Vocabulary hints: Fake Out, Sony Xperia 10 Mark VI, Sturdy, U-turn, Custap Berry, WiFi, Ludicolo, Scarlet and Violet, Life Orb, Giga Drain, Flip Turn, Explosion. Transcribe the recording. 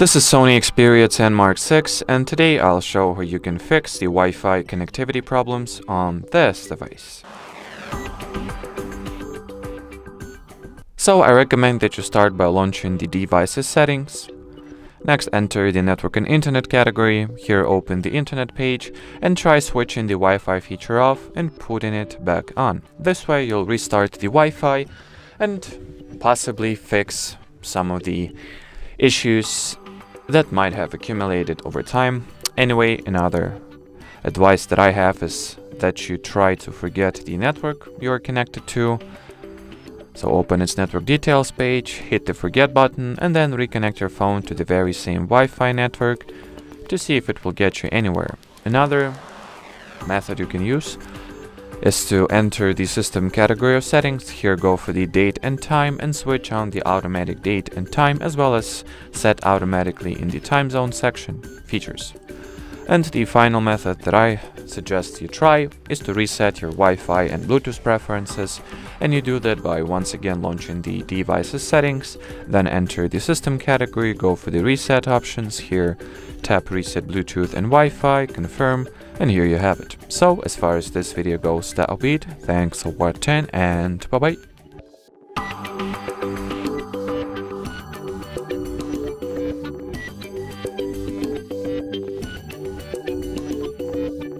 This is Sony Xperia 10 Mark VI, and today I'll show how you can fix the Wi-Fi connectivity problems on this device. So I recommend that you start by launching the device's settings. Next, enter the network and internet category, here open the internet page, and try switching the Wi-Fi feature off and putting it back on. This way you'll restart the Wi-Fi and possibly fix some of the issues that might have accumulated over time. Anyway, another advice that I have is that you try to forget the network you're connected to. So open its network details page, hit the forget button, and then reconnect your phone to the very same Wi-Fi network to see if it will get you anywhere. Another method you can use is to enter the system category of settings, here go for the date and time and switch on the automatic date and time, as well as set automatically in the time zone section features. And the final method that I suggest you try is to reset your Wi-Fi and Bluetooth preferences, and you do that by once again launching the device's settings, then enter the system category, go for the reset options, here tap reset Bluetooth and Wi-Fi, confirm, and here you have it. So as far as this video goes, that'll be it. Thanks for watching and bye bye.